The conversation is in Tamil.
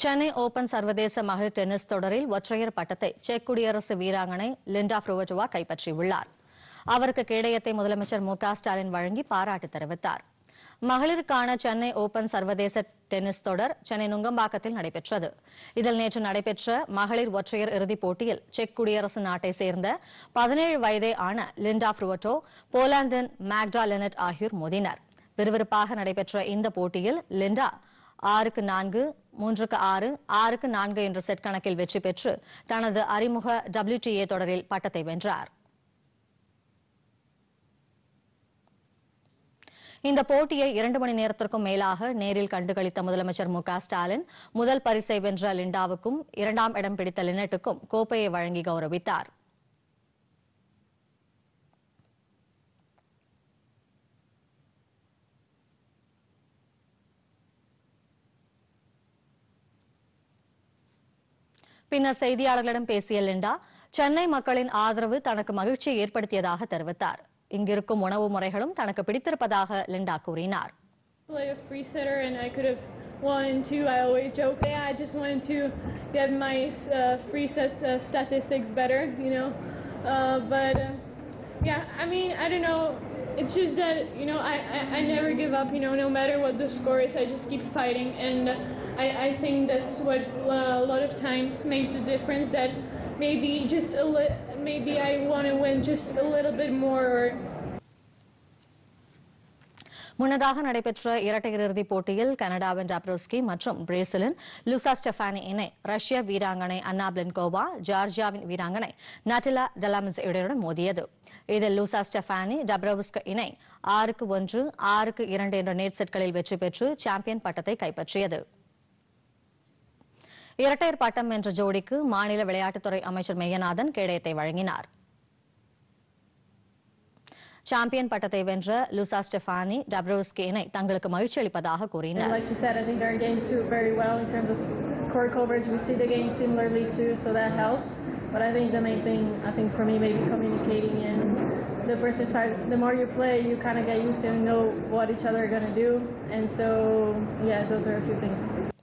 Chennai Open Sarvadesa Mahir Tennis Thodariil ஒற்றையர் பட்டத்தை செக் குடியரசு வீராங்கனை லிண்டா ஃப்ரூவர்டோவா கைப்பற்றியுள்ளார். அவருக்கு கேடயத்தை முதலமைச்சர் மு.க. ஸ்டாலின் வழங்கி பாராட்டு தெரிவித்தார். மகளிருக்கான சென்னை ஓபன் சர்வதேச டென்னிஸ் தொடர் சென்னை நுங்கம்பாக்கத்தில் நடைபெற்றது. இதில் நேற்று நடைபெற்ற மகளிர் ஒற்றையர் இறுதிப் போட்டியில் செக் குடியரசு நாட்டை சேர்ந்த 17 வயதே ஆன லிண்டா ஃப்ரூவர்டோ போலாந்தின் மேக்டாலெனட் ஆகியோர் மோதினர். விறுவிறுப்பாக நடைபெற்ற இந்த போட்டியில் லிண்டா 6-4, 3-6, 6-4 என்ற செட் கணக்கில் வெற்றி பெற்று தனது அறிமுக WTA தொடரில் பட்டத்தை வென்றார். இந்த போட்டியை 2 மணி நேரத்திற்கும் மேலாக நேரில் கண்டுகளித்த முதலமைச்சர் மு.க. ஸ்டாலின் முதல் பரிசை வென்ற லிண்டாவுக்கும் 2ஆம் இடம் பிடித்த லினட்டுக்கும் கோப்பையை வழங்கி கௌரவித்தார். பின்னர் செய்தியாளர்களிடம் பேசிய லிண்டா சென்னை மக்களின் ஆதரவு தனக்கு மகிழ்ச்சியை ஏற்படுத்தியதாக தெரிவித்தார். இங்கிருக்கும் உணவு முறைகளும் தனக்கு பிடித்திருப்பதாக லிண்டா கூறினார். Like a free sitter and I could have won too. I always joke, yeah, I just wanted to get my free sets statistics better, you know. But yeah, I mean, I don't know. It's just that, you know, I never give up, you know, no matter what the score is, I just keep fighting and I think that's what a lot of times makes the difference that maybe just a little maybe I want to win just a little bit more. முன்னதாக நடைபெற்ற இரட்டையர் இறுதிப் போட்டியில் கனடாவின் டப்ரோஸ்கி மற்றும் பிரேசிலின் லூசா ஸ்டெஃபானி இணை ரஷ்ய வீராங்கனை அன்னா பிளின்கோவா, ஜார்ஜியாவின் வீராங்கனை நட்டிலா டெலாமின்ஸ் இடையுடன் மோதியது. இதில் லூசா ஸ்டெஃபானி டப்ரோஸ்கி இணை 6-1, 6-2 என்ற நேட் செட்களில் வெற்றி பெற்று சாம்பியன் பட்டத்தை கைப்பற்றியது. இரட்டையர் பட்டம் என்ற ஜோடிக்கு மாநில விளையாட்டுத்துறை அமைச்சர் மேகநாதன் கேடயத்தை வழங்கினார். சாம்பியன் பட்டத்தை வென்ற லூசா ஸ்டெஃபானி, டப்ரோஸ்கி இணை தங்களுக்கு மகிழ்ச்சி அளிப்பதாக கூறினார். Like she said, I think our games do very well in terms of court coverage. We see the game similarly too, so that helps. But I think the main thing, I think for me, maybe communicating and the person starts. The more you play, you kind of get used to know what each other are going to do. And so, yeah, those are a few things.